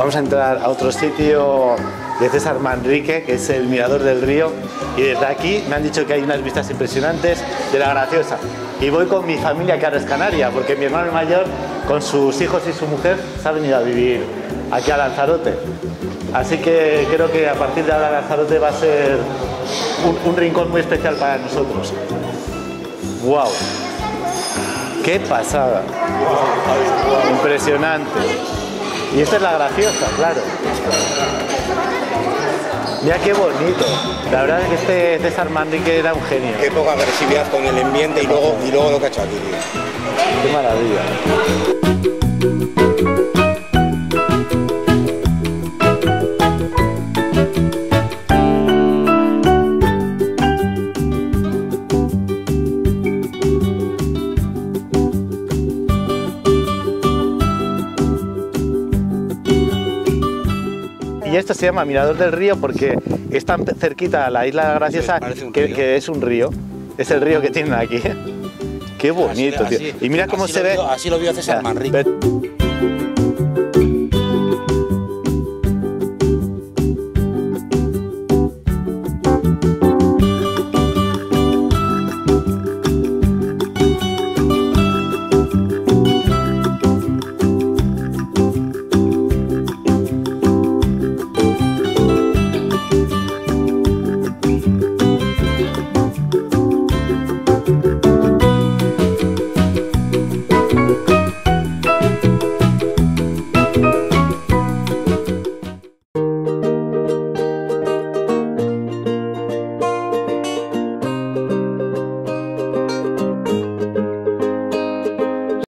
Vamos a entrar a otro sitio de César Manrique, que es el Mirador del Río, y desde aquí me han dicho que hay unas vistas impresionantes de La Graciosa. Y voy con mi familia, que ahora es canaria, porque mi hermano mayor, con sus hijos y su mujer, se ha venido a vivir aquí a Lanzarote. Así que creo que a partir de ahora Lanzarote va a ser un rincón muy especial para nosotros. ¡Wow! ¡Qué pasada! Impresionante. Y esta es La Graciosa, claro. Mira qué bonito. La verdad es que este César Manrique era un genio. Qué poca agresividad con el ambiente y luego lo que ha hecho aquí. Qué maravilla. Y esto se llama Mirador del Río porque es tan cerquita a la isla de La Graciosa que es un río. Es el río que tienen aquí. Qué bonito, así, tío. Y mira cómo se ve. Así lo vio César Manrique.